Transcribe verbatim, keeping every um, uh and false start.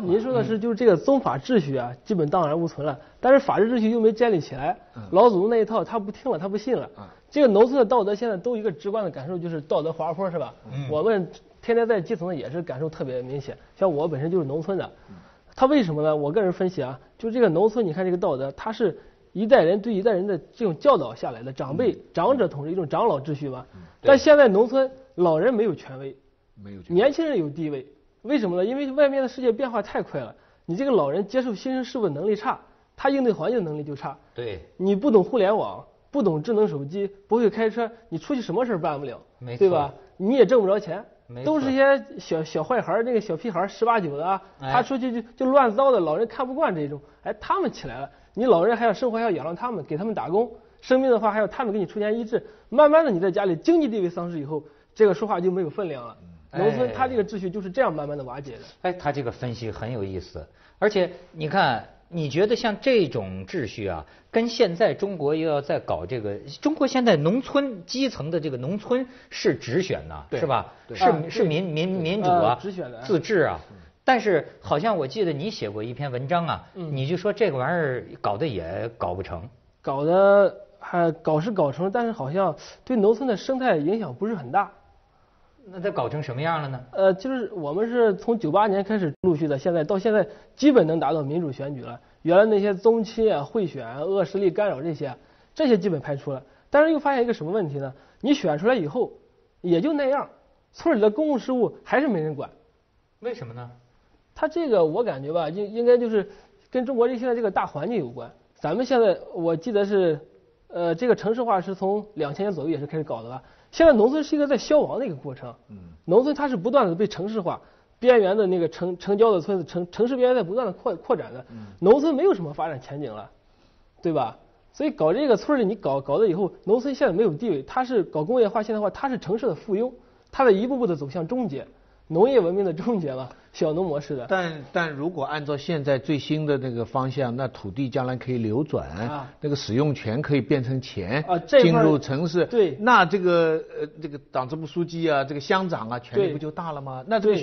您说的是，就是这个宗法秩序啊，基本荡然无存了。但是法治秩序又没建立起来，老祖宗那一套他不听了，他不信了。这个农村的道德现在都一个直观的感受就是道德滑坡，是吧？我们天天在基层也是感受特别明显。像我本身就是农村的，他为什么呢？我个人分析啊，就这个农村，你看这个道德，它是一代人对一代人的这种教导下来的，长辈长者统治一种长老秩序嘛。但现在农村老人没有权威，没有年轻人有地位。为什么呢？因为外面的世界变化太快了，你这个老人接受新生事物的能力差，他应对环境的能力就差。对，你不懂互联网，不懂智能手机，不会开车，你出去什么事儿办不了，没错，对吧？你也挣不着钱，都是些小小坏孩儿，那个小屁孩十八九的啊，哎、他出去就就乱糟的，老人看不惯这种。哎，他们起来了，你老人还要生活，还要养让他们，给他们打工，生病的话还要他们给你出钱医治。慢慢的，你在家里经济地位丧失以后，这个说话就没有分量了。农村它这个秩序就是这样慢慢的瓦解的。哎，他这个分析很有意思，而且你看，你觉得像这种秩序啊，跟现在中国又要再搞这个，中国现在农村基层的这个农村是直选呐、啊，是吧？是、啊、是民民民主啊，直选的自治啊。但是好像我记得你写过一篇文章啊，嗯、你就说这个玩意儿搞得也搞不成，搞得还搞是搞成，但是好像对农村的生态影响不是很大。那它搞成什么样了呢？呃，就是我们是从九八年开始陆续的，现在到现在基本能达到民主选举了。原来那些宗亲啊、贿选、恶势力干扰这些，这些基本排除了。但是又发现一个什么问题呢？你选出来以后，也就那样，村里的公共事务还是没人管。为什么呢？他这个我感觉吧，应应该就是跟中国这现在这个大环境有关。咱们现在我记得是，呃，这个城市化是从两千年左右也是开始搞的吧。现在农村是一个在消亡的一个过程，农村它是不断的被城市化，边缘的那个城城郊的村子，城城市边缘在不断的扩扩展的，农村没有什么发展前景了，对吧？所以搞这个村里你搞搞了以后，农村现在没有地位，它是搞工业化现代化，它是城市的附庸，它在一步步的走向终结，农业文明的终结嘛，小农模式的。但但如果按照现在最新的那个方向，那土地将来可以流转，啊、那个使用权可以变成钱，啊、这进入城市。对，那这个呃这个党支部书记啊，这个乡长啊，权力不就大了吗？那这个。